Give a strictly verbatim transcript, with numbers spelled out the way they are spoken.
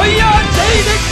ファイヤー J です。